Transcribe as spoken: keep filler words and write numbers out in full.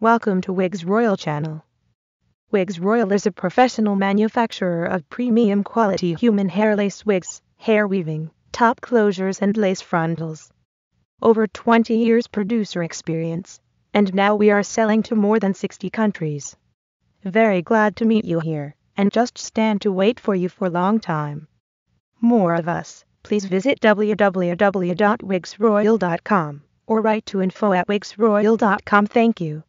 Welcome to Wigs Royal channel. Wigs Royal is a professional manufacturer of premium quality human hair lace wigs, hair weaving, top closures and lace frontals. Over twenty years producer experience, and now we are selling to more than sixty countries. Very glad to meet you here, and just stand to wait for you for long time. More of us, please visit w w w dot wigs royal dot com or write to info at wigs royal dot com. Thank you.